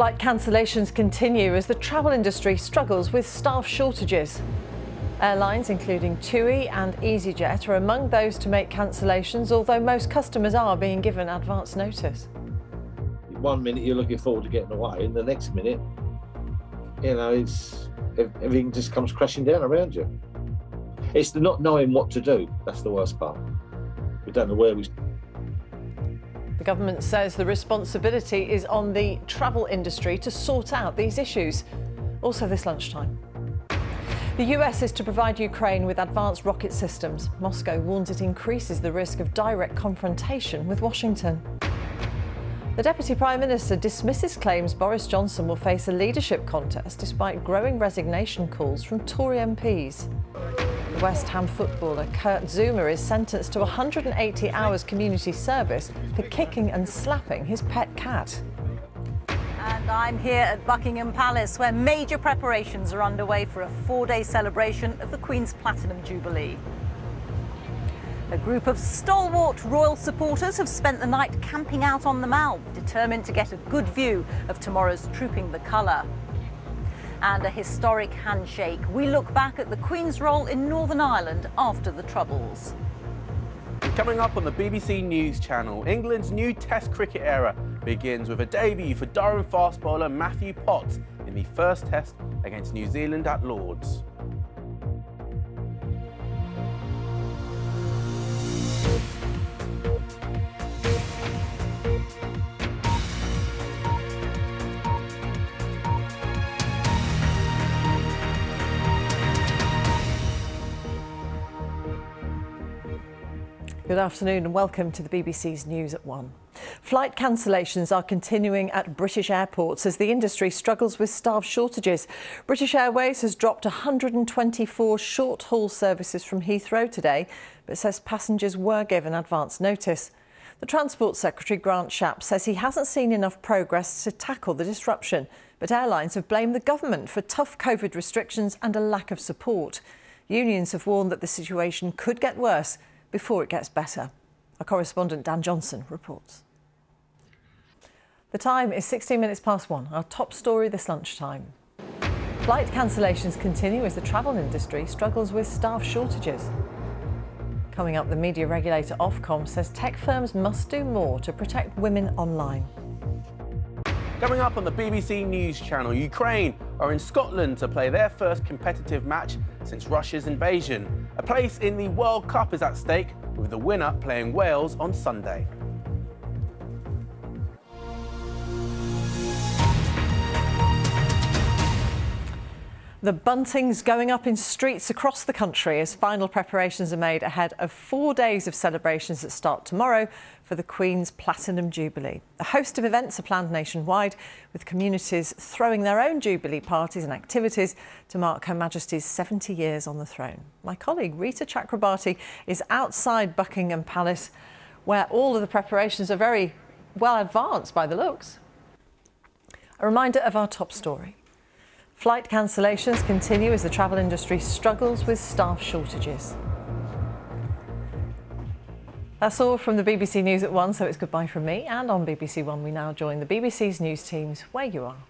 Flight cancellations continue as the travel industry struggles with staff shortages. Airlines including TUI and EasyJet are among those to make cancellations, although most customers are being given advance notice. One minute you're looking forward to getting away, and the next minute, you know, everything just comes crashing down around you. It's the not knowing what to do, that's the worst part. We don't know where we... The government says the responsibility is on the travel industry to sort out these issues. Also this lunchtime. The US is to provide Ukraine with advanced rocket systems. Moscow warns it increases the risk of direct confrontation with Washington. The Deputy Prime Minister dismisses claims Boris Johnson will face a leadership contest despite growing resignation calls from Tory MPs. The West Ham footballer Kurt Zouma is sentenced to 180 hours community service for kicking and slapping his pet cat. And I'm here at Buckingham Palace, where major preparations are underway for a four-day celebration of the Queen's Platinum Jubilee. A group of stalwart royal supporters have spent the night camping out on the Mall, determined to get a good view of tomorrow's Trooping the Colour. And a historic handshake. We look back at the Queen's role in Northern Ireland after the Troubles. Coming up on the BBC News Channel, England's new Test cricket era begins with a debut for Durham fast bowler Matthew Potts in the first Test against New Zealand at Lord's. Good afternoon and welcome to the BBC's News at One. Flight cancellations are continuing at British airports as the industry struggles with staff shortages. British Airways has dropped 124 short-haul services from Heathrow today, but says passengers were given advance notice. The Transport Secretary, Grant Shapps, says he hasn't seen enough progress to tackle the disruption, but airlines have blamed the government for tough COVID restrictions and a lack of support. Unions have warned that the situation could get worse before it gets better. Our correspondent Dan Johnson reports. The time is 1:16. Our top story this lunchtime. Flight cancellations continue as the travel industry struggles with staff shortages. Coming up, the media regulator Ofcom says tech firms must do more to protect women online. Coming up on the BBC News Channel, Ukraine are in Scotland to play their first competitive match since Russia's invasion. A place in the World Cup is at stake, with the winner playing Wales on Sunday. The bunting's going up in streets across the country as final preparations are made ahead of 4 days of celebrations that start tomorrow for the Queen's Platinum Jubilee. A host of events are planned nationwide, with communities throwing their own Jubilee parties and activities to mark Her Majesty's 70 years on the throne. My colleague Rita Chakrabarti is outside Buckingham Palace, where all of the preparations are very well advanced by the looks. A reminder of our top story. Flight cancellations continue as the travel industry struggles with staff shortages. That's all from the BBC News at One, so it's goodbye from me. And on BBC One, we now join the BBC's news teams where you are.